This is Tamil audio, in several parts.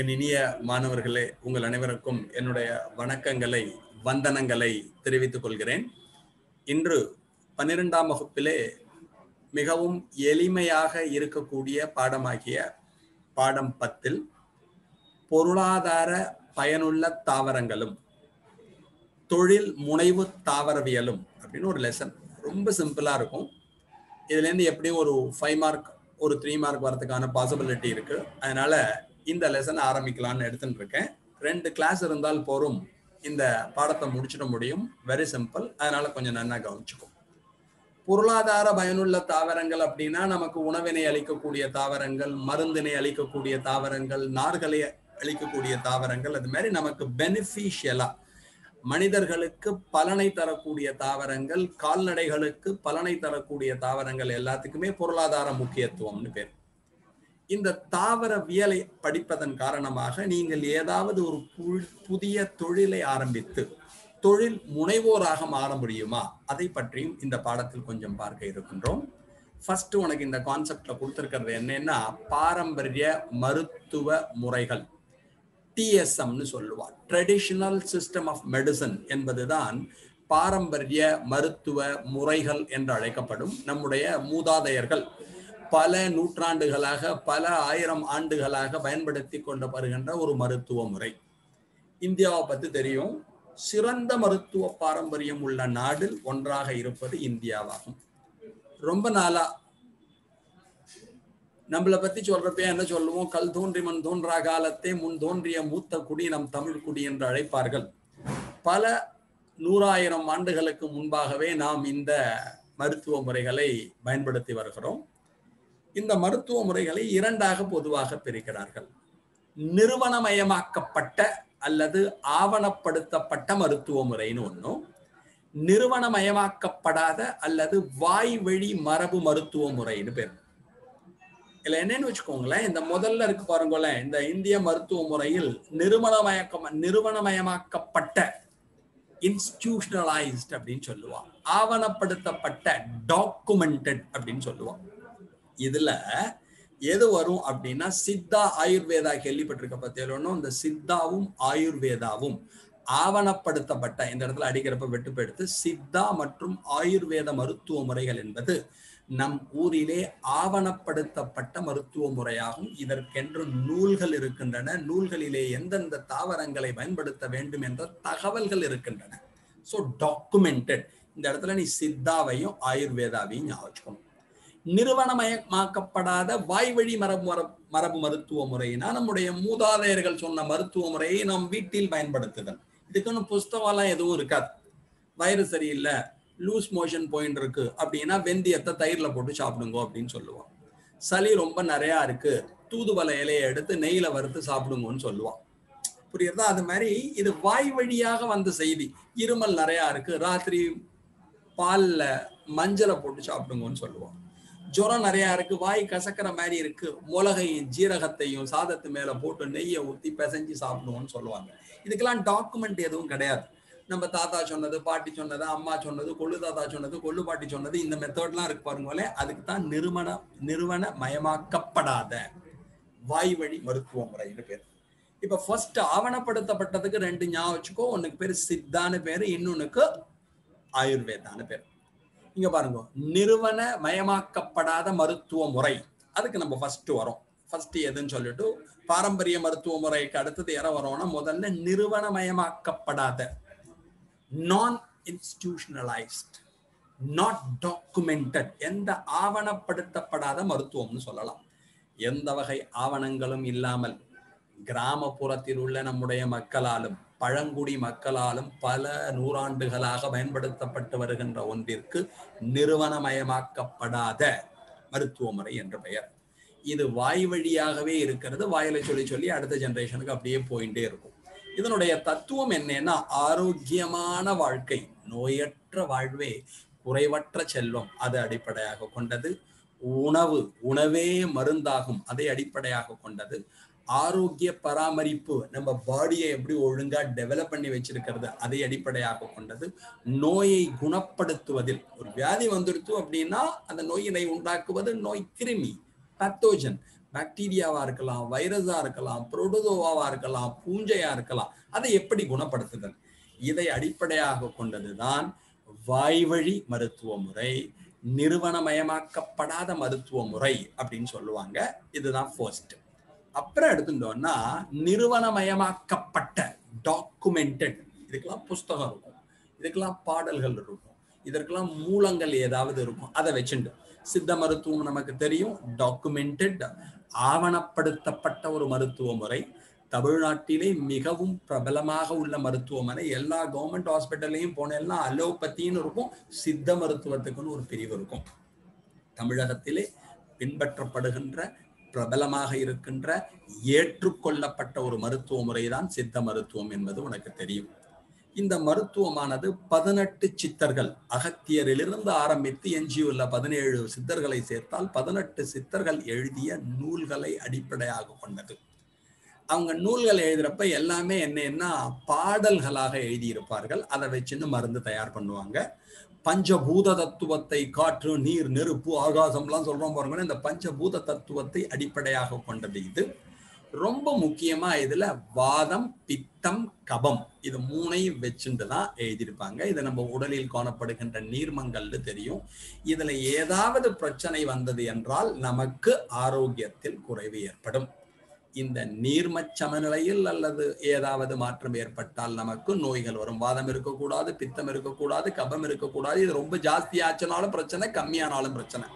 என் இனிய மாணவர்களே உங்கள் அனைவருக்கும் என்னுடைய வணக்கங்களை வந்தனங்களை தெரிவித்துக் கொள்கிறேன். இன்று 12ஆம் வகுப்பிலே மிகவும் எளிமையாக இருக்கக்கூடிய பாடமாகிய பாடம் 10ல் பொருளாதார பயனுள்ள தாவரங்களும் தொழில் முனைவு தாவரவியலும் அப்படின ஒரு லெசன் ரொம்ப சிம்பிளா இருக்கும். இதுல இருந்து எப்படி ஒரு 5 மார்க் ஒரு 3 மார்க் வரதுக்கான பாசிபிலிட்டி இருக்கு. அதனால இந்த லெசன் ஆரம்பிக்கலாம்னு எடுத்துட்டு இருக்கேன். 2 கிளாஸ் இருந்தால் போரும் இந்த பாடத்தை முடிச்சிட முடியும். Very simple. அதனால கொஞ்சம் நல்லா கவனிச்சுக்கோ. பொருளாதார பயனுள்ள தாவரங்கள் அப்படின்னா நமக்கு உணவினை அளிக்கக்கூடிய தாவரங்கள், மருந்தினை அளிக்கக்கூடிய தாவரங்கள், நார்களை அளிக்கக்கூடிய தாவரங்கள், அது மாதிரி நமக்கு பெனிஃபிஷியலா மனிதர்களுக்கு பலனை தரக்கூடிய தாவரங்கள், கால்நடைகளுக்கு பலனை தரக்கூடிய தாவரங்கள் எல்லாத்துக்குமே பொருளாதார முக்கியத்துவம்னு பேர். இந்த தாவரவியலை படிப்பதன் காரணமாக நீங்கள் ஏதாவது ஒரு புதிய தொழிலை ஆரம்பித்து தொழில் முனைவோராக மாற முடியுமா, அதை பற்றியும் இந்த பாடத்தில் கொஞ்சம் பார்க்க இருக்கின்றோம். ஃபர்ஸ்ட் உனக்கு இந்த கான்செப்ட்ல கொடுத்திருக்கிறது என்னன்னா பாரம்பரிய மருத்துவ முறைகள், டிஎஸ்எம்னு சொல்லுவா, ட்ரெடிஷனல் சிஸ்டம் ஆஃப் மெடிசன் என்பதுதான் பாரம்பரிய மருத்துவ முறைகள் என்று அழைக்கப்படும். நம்முடைய மூதாதையர்கள் பல நூற்றாண்டுகளாக பல ஆயிரம் ஆண்டுகளாக பயன்படுத்தி கொண்டு வருகின்ற ஒரு மருத்துவ முறை. இந்தியாவை பற்றி தெரியும். சிறந்த மருத்துவ பாரம்பரியம் உள்ள நாடில் ஒன்றாக இருப்பது இந்தியாவாகும். ரொம்ப நாளா நம்மளை பத்தி சொல்றப்ப என்ன சொல்லுவோம், கல் தோன்றி மண் தோன்றா காலத்தை முன் தோன்றிய மூத்த குடி நம் தமிழ் குடி என்று அழைப்பார்கள். பல நூறாயிரம் ஆண்டுகளுக்கு முன்பாகவே நாம் இந்த மருத்துவ முறைகளை பயன்படுத்தி வருகிறோம். இந்த மருத்துவ முறைகளை இரண்டாக பொதுவாக பிரிக்கிறார்கள். நிறுவனமயமாக்கப்பட்ட அல்லது ஆவணப்படுத்தப்பட்ட மருத்துவ முறைன்னு ஒன்றும், நிறுவனமயமாக்கப்படாத அல்லது வாய்வழி மரபு மருத்துவ முறைன்னு பேர். இல்லை என்னன்னு வச்சுக்கோங்களேன், இந்த முதல்ல இருக்கு பாருங்களேன், இந்த இந்திய மருத்துவ முறையில் நிறுவனமயமாக்கப்பட்ட இன்ஸ்டிடியூஷனலைஸ்ட் அப்படின்னு சொல்லுவாங்க, ஆவணப்படுத்தப்பட்ட டாக்குமெண்டட் அப்படின்னு சொல்லுவாங்க. இதுல எது வரும் அப்படின்னா சித்தா ஆயுர்வேதா கேள்விப்பட்டிருக்க பத்தியும், இந்த சித்தாவும் ஆயுர்வேதாவும் ஆவணப்படுத்தப்பட்ட, இந்த இடத்துல அடிக்கிறப்ப வெட்டுப்படுத்து, சித்தா மற்றும் ஆயுர்வேத மருத்துவ முறைகள் என்பது நம் ஊரிலே ஆவணப்படுத்தப்பட்ட மருத்துவ முறையாகும். இதற்கென்று நூல்கள் இருக்கின்றன. நூல்களிலே எந்தெந்த தாவரங்களை பயன்படுத்த வேண்டும் என்ற தகவல்கள் இருக்கின்றன. So documented. இந்த இடத்துல நீ சித்தாவையும் ஆயுர்வேதாவையும் ஞாபகம். நிறுவனமயமாக்கப்படாத வாய்வழி மரபு மருத்துவ முறையினா நம்முடைய மூதாதையர்கள் சொன்ன மருத்துவ முறையை நாம் வீட்டில் பயன்படுத்துதல். இதுக்குன்னு புஸ்தகம்லாம் எதுவும் இருக்காது. வயிறு சரியில்லை, லூஸ் மோஷன் பாயிண்ட் இருக்கு அப்படின்னா வெந்தயத்தை தயிர்ல போட்டு சாப்பிடுங்க அப்படின்னு சொல்லுவோம். சளி ரொம்ப நிறையா இருக்கு, தூதுவளை இலையை எடுத்து நெய்யில வறுத்து சாப்பிடுங்கன்னு சொல்லுவோம். புரியுறதா? அது மாதிரி இது வாய் வழியாக வந்த செய்தி. இருமல் நிறையா இருக்கு, ராத்திரி பால்ல மஞ்சளை போட்டு சாப்பிடுங்கன்னு சொல்லுவோம். ஜுரம் நிறையா இருக்கு, வாய் கசக்கிற மாதிரி இருக்கு, மிளகையும் ஜீரகத்தையும் சாதத்து மேல போட்டு நெய்யை ஊற்றி பிசைஞ்சு சாப்பிடுவோம்னு சொல்லுவாங்க. இதுக்கெல்லாம் டாக்குமெண்ட் எதுவும் கிடையாது. நம்ம தாத்தா சொன்னது, பாட்டி சொன்னது, அம்மா சொன்னது, கொள்ளு தாத்தா சொன்னது, கொள்ளு பாட்டி சொன்னது, இந்த மெத்தட்லாம் இருக்கு பாருங்களேன். அதுக்கு தான் நிறுவனமயமாக்கப்படாத வாய் வழி மருத்துவ முறைன்னு பேர். இப்ப ஃபர்ஸ்ட் ஆவணப்படுத்தப்பட்டதுக்கு 2 ஞாபகம் வச்சுக்கோ. ஒன்னுக்கு பேரு சித்தான்னு பேரு, இன்னொன்னுக்கு ஆயுர்வேதான்னு பேர். இங்க பாருங்க, நிறுவனமயமாக்கப்படாத மருத்துவ முறை, அதுக்கு நம்ம ஃபர்ஸ்ட் வரோம். ஃபர்ஸ்ட் எதுன்னு சொல்லிட்டு பாரம்பரிய மருத்துவ முறைக்கு அடுத்தது எற வரோம்னா முதல்ல நிறுவனமயமாக்கப்படாத, நான் இன்ஸ்டிடியூஷனலைஸ்ட், நாட் டாக்குமெண்டட், எந்த ஆவணப்படுத்தப்படாத மருத்துவம்னு சொல்லலாம். எந்த வகை ஆவணங்களும் இல்லாமல் கிராமப்புறத்தில் உள்ள நம்முடைய மக்களாலும் பழங்குடி மக்களாலும் பல நூறாண்டுகளாக பயன்படுத்தப்பட்டு வருகின்ற ஒன்றிற்கு நிறுவனமயமாக்கப்படாத மருத்துவ முறை என்ற பெயர். இது வாய் வழியாகவே இருக்கிறது. வாயில சொல்லி சொல்லி அடுத்த ஜெனரேஷனுக்கு அப்படியே போயிட்டே இருக்கும். இதனுடைய தத்துவம் என்னன்னா ஆரோக்கியமான வாழ்க்கை, நோயற்ற வாழ்வே குறைவற்ற செல்வம், அது அடிப்படையாக கொண்டது. உணவே மருந்தாகும், அதை அடிப்படையாக கொண்டது. ஆரோக்கிய பராமரிப்பு, நம்ம பாடியை எப்படி ஒழுங்கா டெவலப் பண்ணி வச்சிருக்கிறது, அதை அடிப்படையாக கொண்டது. நோயை குணப்படுத்துவதில், ஒரு வியாதி வந்துடுச்சு அப்படின்னா அந்த நோயினை உண்டாக்குவது நோய் கிருமி, பத்தோஜன், பாக்டீரியாவா இருக்கலாம், வைரஸா இருக்கலாம், புரோட்டோசோவாவா இருக்கலாம், பூஞ்சையா இருக்கலாம். அதை எப்படி குணப்படுத்துதல், இதை அடிப்படையாக கொண்டதுதான் வாய்வழி மருத்துவ முறை, நிறுவனமயமாக்கப்படாத மருத்துவ முறை அப்படின்னு சொல்லுவாங்க. இதுதான் ஃபர்ஸ்ட். அப்புறம் எடுத்துட்டோம்னா நிறுவனமயமாக்கப்பட்ட டாக்குமெண்டட், இதுக்கெல்லாம் புஸ்தகம் இருக்கும், இதுக்கெல்லாம் பாடல்கள் இருக்கும், இதற்கெல்லாம் மூலங்கள் ஏதாவது இருக்கும். அதை வச்சுட்டு சித்த மருத்துவம் நமக்கு தெரியும், டாக்குமெண்டட் ஆவணப்படுத்தப்பட்ட ஒரு மருத்துவ முறை. தமிழ்நாட்டிலே மிகவும் பிரபலமாக உள்ள மருத்துவமனை, எல்லா கவர்மெண்ட் ஹாஸ்பிட்டல்லையும் போனேன்னா அலோபத்தின்னு இருக்கும், சித்த மருத்துவத்துக்குன்னு ஒரு பிரிவு இருக்கும். தமிழகத்திலே பின்பற்றப்படுகின்ற பிரபலமாக இருக்கின்ற ஏற்றுக்கொள்ளப்பட்ட ஒரு மருத்துவ முறைதான் சித்த மருத்துவம் என்பது உனக்கு தெரியும். இந்த மருத்துவமானது 18 சித்தர்கள், அகத்தியரிலிருந்து ஆரம்பித்து எஞ்சியுள்ள 17 சித்தர்களை சேர்த்தால் 18 சித்தர்கள் எழுதிய நூல்களை அடிப்படையாக கொண்டது. அவங்க நூல்களை எழுதுறப்ப எல்லாமே என்னன்னா பாடல்களாக எழுதியிருப்பார்கள். அதை வச்சுன்னு மருந்து தயார் பண்ணுவாங்க. பஞ்சபூத தத்துவத்தை, காற்று, நீர், நெருப்பு, ஆகாசம்லாம் சொல்றோம் பாருங்கன்னா, இந்த பஞ்சபூத தத்துவத்தை அடிப்படையாக கொண்டது இது. ரொம்ப முக்கியமா இதுல வாதம், பித்தம், கபம் இது மூணையும் வச்சுட்டு தான் எழுதியிருப்பாங்க. இது நம்ம உடலில் காணப்படுகின்ற நீர்மங்கள்னு தெரியும். இதுல ஏதாவது பிரச்சனை வந்தது என்றால் நமக்கு ஆரோக்கியத்தில் குறைவு ஏற்படும். இந்த நீர்ம சமநிலையில் அல்லது ஏதாவது மாற்றம் ஏற்பட்டால் நமக்கு நோய்கள் வரும். வாதம் இருக்கக்கூடாது, பித்தம் இருக்கக்கூடாது, கபம் இருக்கக்கூடாது. இது ரொம்ப ஜாஸ்தி ஆச்சுனாலும் பிரச்சனை, கம்மியானாலும் பிரச்சனை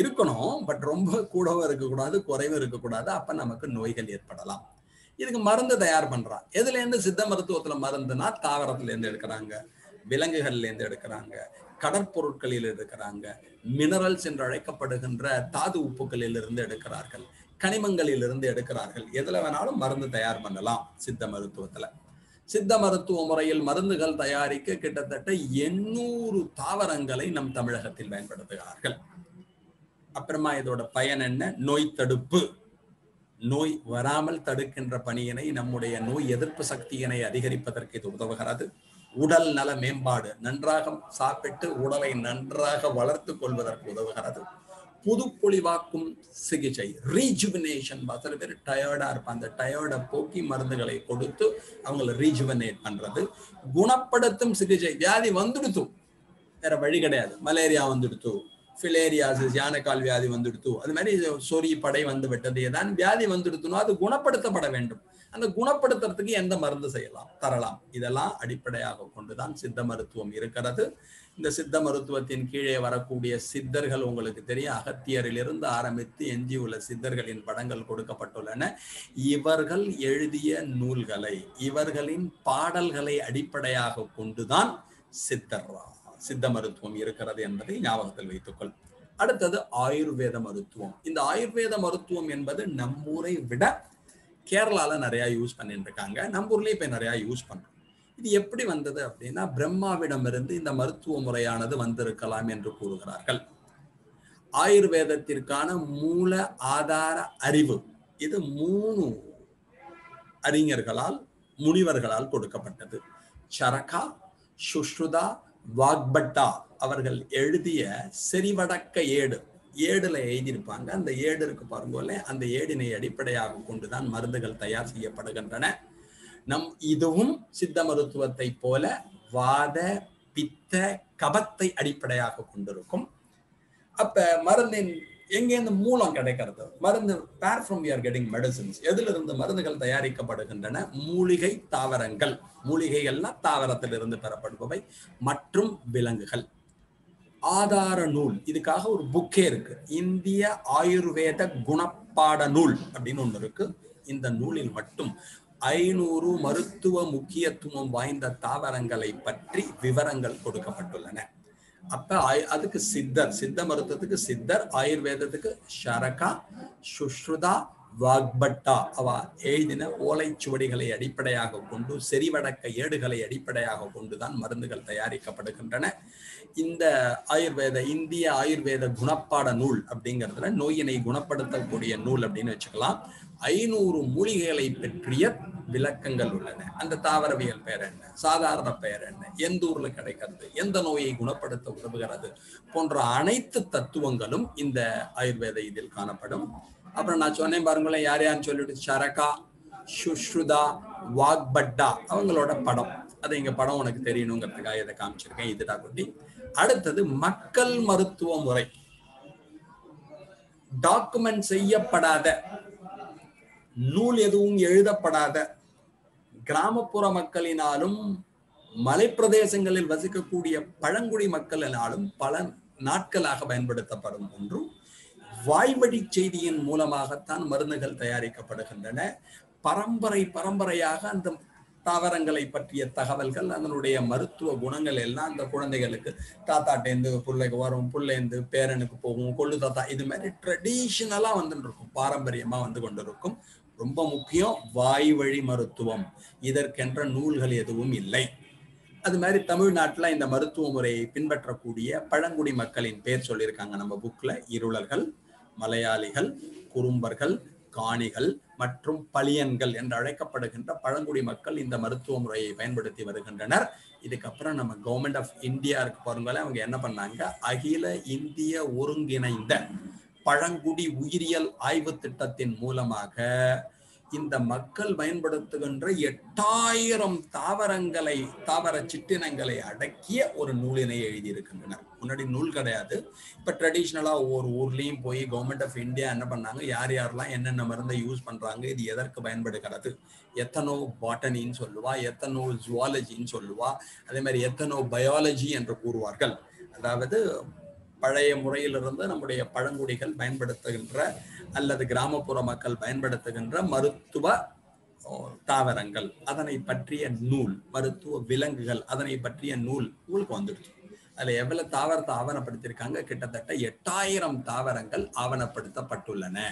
இருக்கணும். பட் ரொம்ப கூடவும் இருக்கக்கூடாது, குறைவு இருக்கக்கூடாது. அப்ப நமக்கு நோய்கள் ஏற்படலாம். இதுக்கு மருந்து தயார் பண்றான். எதுல இருந்து சித்த மருத்துவத்துல மருந்துனா தாவரத்துல இருந்து எடுக்கிறாங்க, விலங்குகள்ல இருந்து எடுக்கிறாங்க, கடற்பொருட்களில் எடுக்கிறாங்க, மினரல்ஸ் என்று அழைக்கப்படுகின்ற தாது உப்புகளில் இருந்து எடுக்கிறார்கள், கனிமங்களில் இருந்து எடுக்கிறார்கள். எதுல வேணாலும் மருந்து தயார் பண்ணலாம் சித்த மருத்துவத்துல. சித்த மருத்துவ முறையில் மருந்துகள் தயாரிக்க கிட்டத்தட்ட 800 தாவரங்களை நம் தமிழகத்தில் பயன்படுத்துகிறார்கள். அப்புறமா இதோட பயன் என்ன? நோய் தடுப்பு, நோய் வராமல் தடுக்கின்ற பணியினை, நம்முடைய நோய் எதிர்ப்பு சக்தியினை அதிகரிப்பதற்கு இது உதவுகிறது. உடல் நல மேம்பாடு, நன்றாக சாப்பிட்டு உடலை நன்றாக வளர்த்து கொள்வதற்கு உதவுகிறது. புதுப்பொழிவாக்கும் சிகிச்சை, ரீஜுவினேஷன். சில பேர் டயர்டா இருப்பாங்க, அந்த டயர்டை போக்கி மருந்துகளை கொடுத்து அவங்களை ரீஜுவினேட் பண்றது. குணப்படுத்தும் சிகிச்சை, வியாதி வந்துடுத்து, வேற வழி கிடையாது, மலேரியா வந்துடுத்து, ஃபிலேரியாசிஸ் யானைக்கால் வியாதி வந்துடுத்து, அது மாதிரி சொறி படை வந்து விட்டது, ஏதான் வியாதி வந்துடுத்துனோ அது குணப்படுத்தப்பட வேண்டும். அந்த குணப்படுத்துறதுக்கு எந்த மருந்து செய்யலாம், தரலாம். இதெல்லாம் அடிப்படையாக கொண்டுதான் சித்த மருத்துவம் இருக்கிறது. இந்த சித்த மருத்துவத்தின் கீழே வரக்கூடிய சித்தர்கள் உங்களுக்கு தெரியும். அகத்தியரிலிருந்து ஆரம்பித்து எஞ்சியுள்ள சித்தர்களின் படங்கள் கொடுக்கப்பட்டுள்ளன. இவர்கள் எழுதிய நூல்களை, இவர்களின் பாடல்களை அடிப்படையாக கொண்டுதான் சித்தர்ரா சித்த மருத்துவம் இருக்கிறது என்பதை ஞாபகத்தில் வைத்துக்கொள். அடுத்தது ஆயுர்வேத மருத்துவம். இந்த ஆயுர்வேத மருத்துவம் என்பது நம்மூரை விட கேரளால நிறைய யூஸ் பண்ணிட்டு இருக்காங்க. நம்ம ஊர்லயே இப்ப நிறைய யூஸ் பண்றோம். இது எப்படி வந்தது அப்படின்னா, பிரம்மாவிடமிருந்து இந்த மருத்துவ முறையானது வந்திருக்கலாம் என்று கூறுகிறார்கள். ஆயுர்வேதத்திற்கான மூல ஆதார அறிவு இது 3 அறிஞர்களால், முனிவர்களால் கொடுக்கப்பட்டது. சரகா, சுஷ்ருதா, வாக்பட்டா அவர்கள் எழுதிய செறிவடக்க ஏடு, ஏடுல எழுதியிருப்பாங்க. அந்த ஏடு இருக்கு பாருங்கல்ல, அந்த ஏடினை அடிப்படையாக கொண்டுதான் மருந்துகள் தயார் செய்யப்படுகின்றன. இதுவும் சித்த மருத்துவத்தை போல வாத, பித்த, கபத்தை அடிப்படையாக கொண்டிருக்கும். அப்ப மருந்தின் எங்கேருந்து மூலம் கிடைக்கிறது? மருந்து where from we are getting medicines, எதிலிருந்து மருந்துகள் தயாரிக்கப்படுகின்றன? மூலிகை தாவரங்கள், மூலிகைகள்னா தாவரத்திலிருந்து பெறப்படுபவை, மற்றும் விலங்குகள். ஆதார நூல், இதுக்காக ஒரு புக்கே இருக்கு, இந்திய ஆயுர்வேத குணப்பாட நூல் அப்படின்னு ஒன்று இருக்கு. இந்த நூலில் மட்டும் 500 மருத்துவ முக்கியத்துவம் வாய்ந்த தாவரங்களை பற்றி விவரங்கள் கொடுக்கப்பட்டுள்ளன. அப்ப அதுக்கு சித்தர், சித்த மருத்துவத்துக்கு சித்தர், ஆயுர்வேதத்துக்கு சரகா, சுஷ்ருதா, வாக்பட்டா அவ எழுதின ஓலைச்சுவடிகளை அடிப்படையாக கொண்டு, செறிவடக்க ஏடுகளை அடிப்படையாக கொண்டுதான் மருந்துகள் தயாரிக்கப்படுகின்றன. இந்த இந்திய ஆயுர்வேத குணப்பாட நூல் அப்படிங்கிறதுல நோயினை குணப்படுத்தக்கூடிய நூல் அப்படின்னு வச்சுக்கலாம். 500 மூலிகைகளை பற்றிய விளக்கங்கள் உள்ளன. அந்த தாவரவியல் பெயர் என்ன, சாதாரண பெயர் என்ன, எந்த ஊர்ல கிடைக்கிறது, எந்த நோயை குணப்படுத்த உதவுகிறது போன்ற அனைத்து தத்துவங்களும் இந்த ஆயுர்வேத இதில் காணப்படும். अब ना सोन पांगे यार यार शरका सुश्रुदा वाग्भटा अवங்களோட படம் அது இங்க படம் உங்களுக்கு தெரியணும்ங்கிறதுக்காக இத காமிச்சிருக்கேன் இதுடா குட்டி அடுத்து மக்கள் மருத்துவ முறை டாக்குமெண்ட் செய்யப்படாத நூல் எதுவும் எழுதப்படாத கிராமப்புற மக்களினாலும் மலைப்பிரதேசங்களில் வசிக்கக்கூடிய பழங்குடி மக்களினாலும் பல நாட்களாக பயன்படுத்தப்படும் ஒன்று வாய்வழி செய்தியின் மூலமாக தான் மருந்துகள் தயாரிக்கப்படுகின்றன பரம்பரை பரம்பரையாக அந்த தாவரங்களை பற்றிய தகவல்கள் அதனுடைய மருத்துவ குணங்கள் எல்லாம் அந்த குழந்தைகளுக்கு தாத்தாட்டேந்து புள்ளைக்கு வரும் புள்ளேந்து பேரனுக்கு போகும் கொள்ளு தாத்தா இது மாதிரி ட்ரெடிஷனலா வந்துருக்கும் பாரம்பரியமா வந்து கொண்டிருக்கும் ரொம்ப முக்கியம் வாய்வழி மருத்துவம் இதற்கென்ற நூல்கள் எதுவும் இல்லை அது மாதிரி தமிழ்நாட்டுல இந்த மருத்துவ முறையை பின்பற்றக்கூடிய பழங்குடி மக்களின் பேர் சொல்லியிருக்காங்க நம்ம புக்ல இருளர்கள் மலையாளிகள் குறும்பர்கள் காணிகள் மற்றும் பலியன்கள் என்று அழைக்கப்படுகின்ற பழங்குடி மக்கள் இந்த மருத்துவ முறையை பயன்படுத்தி வருகின்றனர் இதுக்கு அப்புறம் நம்ம கவர்மெண்ட் ஆஃப் இந்தியாக்கு பாருங்களே அவங்க என்ன பண்ணாங்க அகில இந்திய ஒருங்கிணைந்த பழங்குடி உயிரியல் ஆய்வு திட்டத்தின் மூலமாக இந்த மக்கள் பயன்படுத்துகின்ற 8000 தாவர சிற்றினங்களை அடக்கிய ஒரு நூலினை எழுதியிருக்கின்றனர் முன்னாடி நூல் கிடையாது இப்ப ட்ரெடிஷனலா ஒவ்வொரு ஊர்லயும் போய் கவர்மெண்ட் ஆஃப் இந்தியா என்ன பண்ணாங்க யார் யாரெல்லாம் என்னென்ன மருந்தை யூஸ் பண்றாங்க இது எதற்கு பயன்படுகிறது எத்தனோ பாட்டனின்னு சொல்லுவா எத்தனோ ஜுவாலஜின்னு சொல்லுவா அதே மாதிரி எத்தனோ பயாலஜி என்று கூறுவார்கள் அதாவது பழைய முறையிலிருந்து நம்முடைய பழங்குடிகள் பயன்படுத்துகின்ற அல்லது கிராமப்புற மக்கள் பயன்படுத்துகின்ற மருத்துவ தாவரங்கள் அதனை பற்றிய நூல் மருத்துவ விலங்குகள் அதனை பற்றிய நூல் உங்களுக்கு வந்துடுச்சு அதுல எவ்வளவு தாவரத்தை ஆவணப்படுத்தியிருக்காங்க கிட்டத்தட்ட 8000 தாவரங்கள் ஆவணப்படுத்தப்பட்டுள்ளன